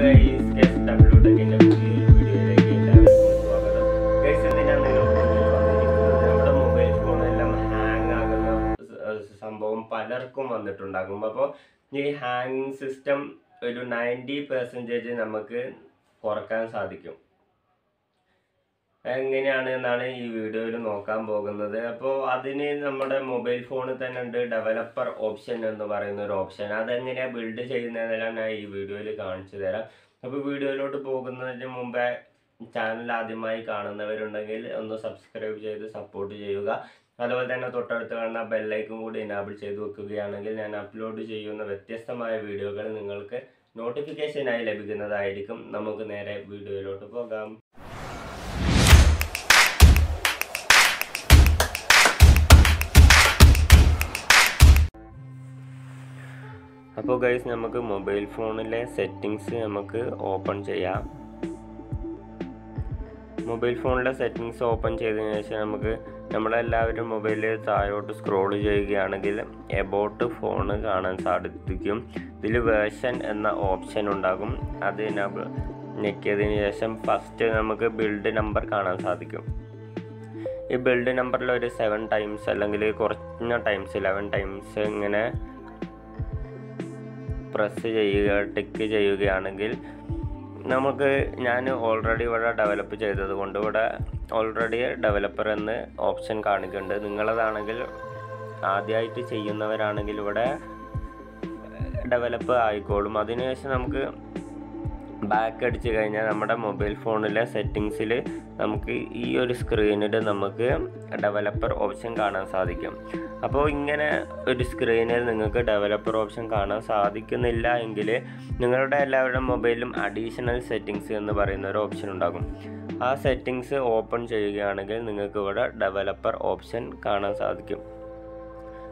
guys, KSW Tech in a video again. I will go to other guys in the mobile phone and hang some bomb paler come on the Tundagumabo. The hang system 90% in Amaka forecast Adikum. And in another video, Nokam Bogan, therefore Adini number mobile phone and under developer option and the variant option. Other than a build in another video can't there. If you video to Bogan, the Mumbai channel Adimai Kana, the Verundagil, and the subscribe to support Yoga. Other than a total turn up bell like would enable Chedu Kugianagil and upload to you the test of my video. Notification I begin the idicum, Namukanera video to Bogam. So guys, we have mobile phone settings open mobile phone settings open mobile scroll about phone version option first build number. This build number is 7 times 11 times press tick ചെയ്യുകയാണെങ്കിൽ നമുക്ക് ഞാൻ already ഇവിടെ develop ചെയ്തതുകൊണ്ട് ഇവിടെ already developer എന്ന option കാണിക്കുന്നുണ്ട് നിങ്ങളതാണെങ്കിൽ ആദ്യമായിട്ട് ചെയ്യുന്നവരാണെങ്കിൽ ഇവിടെ ഡെവലപ്പ് ആയിക്കോളും അതിനുശേഷം നമുക്ക് ബാക്ക് അടിച്ചു കഴിഞ്ഞാൽ നമ്മുടെ മൊബൈൽ ഫോണിലെ സെറ്റിംഗ്സിൽ നമുക്ക് ഈ ഒരു സ്ക്രീനിൽ നമുക്ക് ഡെവലപ്പർ ഓപ്ഷൻ കാണാൻ സാധിക്കും അപ്പോൾ ഇങ്ങനെ ഒരു സ്ക്രീനിൽ നിങ്ങൾക്ക് ഡെവലപ്പർ ഓപ്ഷൻ കാണാൻ സാധിക്കുന്നില്ല എങ്കിൽ നിങ്ങളുടെ എല്ലാവരുടെ മൊബൈലിലും അഡീഷണൽ സെറ്റിംഗ്സ് എന്ന് പറയുന്ന ഒരു ഓപ്ഷൻ ഉണ്ടാകും ആ സെറ്റിംഗ്സ് ഓപ്പൺ ചെയ്യുകയാണെങ്കിൽ നിങ്ങൾക്ക് ഇവിടെ ഡെവലപ്പർ ഓപ്ഷൻ കാണാൻ സാധിക്കും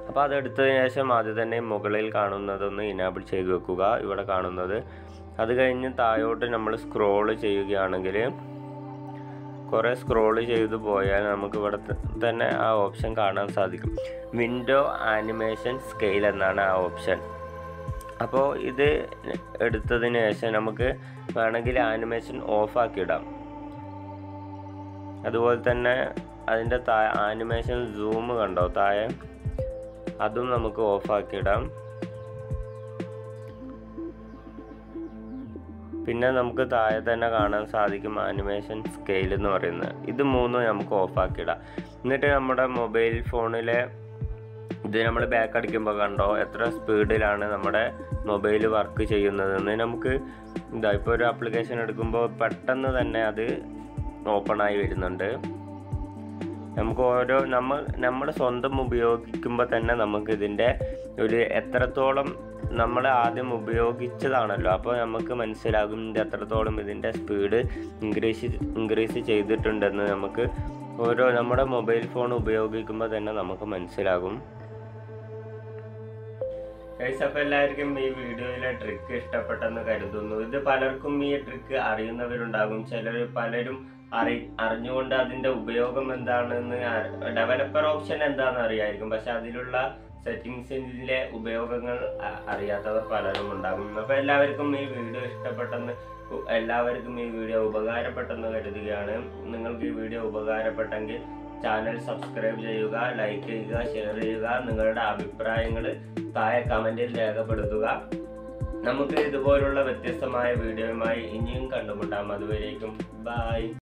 അപ്പോൾ അതെടുത്തതിന് ശേഷം ആദ്യം തന്നെ മുകളിൽ കാണുന്നതൊന്ന് എനേബിൾ ചെയ്തു വെക്കുക ഇവിടെ കാണുന്നത് അത് കഴിഞ്ഞ് താഴോട്ട് നമ്മൾ സ്ക്രോൾ ചെയ്യുകയാണെങ്കിൽ കുറേ സ്ക്രോൾ ചെയ്തു പോയാൽ നമുക്ക് ഇവിടെ തന്നെ ആ ഓപ്ഷൻ കാണാൻ സാധിക്കും വിൻഡോ ആനിമേഷൻ സ്കെയിൽ എന്നാണ് ആ ഓപ്ഷൻ അപ്പോൾ ഇത് എടുത്തതിന് ശേഷം നമുക്ക് വേണമെങ്കിൽ ആനിമേഷൻ ഓഫ് ആക്കിയിടാം അതുപോലെ തന്നെ അതിൻ്റെ താഴെ ആനിമേഷൻ സൂം കണ്ടോ താഴെ അതും നമുക്ക് ഓഫ് ആക്കിയിടാം പിന്നെ നമുക്ക് താഴെ തന്നെ കാണാൻ സാധിക്കും ആനിമേഷൻ സ്കെയിൽ എന്ന് പറയുന്നത് ഇത് മൂന്നും നമുക്ക് ഓഫാക്കി ഇടാം എന്നിട്ട് നമ്മുടെ മൊബൈൽ ഫോണിലെ ഇത് നമ്മൾ ബാക്ക് അടിക്കുമ്പോൾ കണ്ടോ എത്ര സ്പീഡിലാണ് നമ്മുടെ മൊബൈൽ വർക്ക് ചെയ്യുന്നതെന്ന് നമുക്ക് ഇതാ ഇപ്പോൾ ഒരു ആപ്ലിക്കേഷൻ എടുക്കുമ്പോൾ പെട്ടെന്ന് തന്നെ അത് ഓപ്പൺ ആയി വരുന്നുണ്ട് നമുക്ക് ഓരോ നമ്മൾ സ്വന്തം ഉപയോഗിക്കുമ്പോൾ തന്നെ നമുക്കിതിൻ്റെ ഒരു എത്രത്തോളം നമ്മൾ ആദ്യം ഉപയോഗിച്ചതാണല്ലോ അപ്പോൾ നമുക്ക് മനസ്സിലാകും ഇതിൻ്റെ എത്രത്തോളം ഇതിൻ്റെ സ്പീഡ് ഇൻക്രീസ് ചെയ്തിട്ടുണ്ടെന്ന് നമുക്ക് ഓരോ നമ്മുടെ മൊബൈൽ ഫോൺ ഉപയോഗിക്കുമ്പോൾ തന്നെ നമുക്ക് മനസ്സിലാകും ഗൈസ് അപ്പോൾ എല്ലാവർക്കും ഈ വീഡിയോയിലെ ട്രിക്ക് ഇഷ്ടപ്പെട്ടെന്ന് കരുതുന്നു ഇത് പലർക്കും ഈ ട്രിക്ക് അറിയുന്നവരുണ്ടാകും പലരും അറിഞ്ഞുകൊണ്ട് അതിൻ്റെ ഉപയോഗം എന്താണെന്ന് ഡെവലപ്പർ ഓപ്ഷൻ എന്താണെന്ന് അറിയായിരിക്കും പക്ഷെ അതിലുള്ള സെറ്റിംഗ്സിലെ ഉപയോഗങ്ങൾ അറിയാത്തവർ പലരും ഉണ്ടാകും അപ്പോൾ എല്ലാവർക്കും ഈ വീഡിയോ ഇഷ്ടപ്പെട്ടെന്ന് എല്ലാവർക്കും ഈ വീഡിയോ ഉപകാരപ്പെട്ടെന്ന് കരുതുകയാണ് നിങ്ങൾക്ക് ഈ വീഡിയോ ഉപകാരപ്പെട്ടെങ്കിൽ ചാനൽ സബ്സ്ക്രൈബ് ചെയ്യുക ലൈക്ക് ചെയ്യുക ഷെയർ ചെയ്യുക നിങ്ങളുടെ അഭിപ്രായങ്ങൾ താഴെ കമൻറ്റിൽ രേഖപ്പെടുത്തുക നമുക്ക് ഇതുപോലുള്ള വ്യത്യസ്തമായ വീഡിയോയുമായി ഇനിയും കണ്ടുമുട്ടാം അതുവരേക്കും ബൈ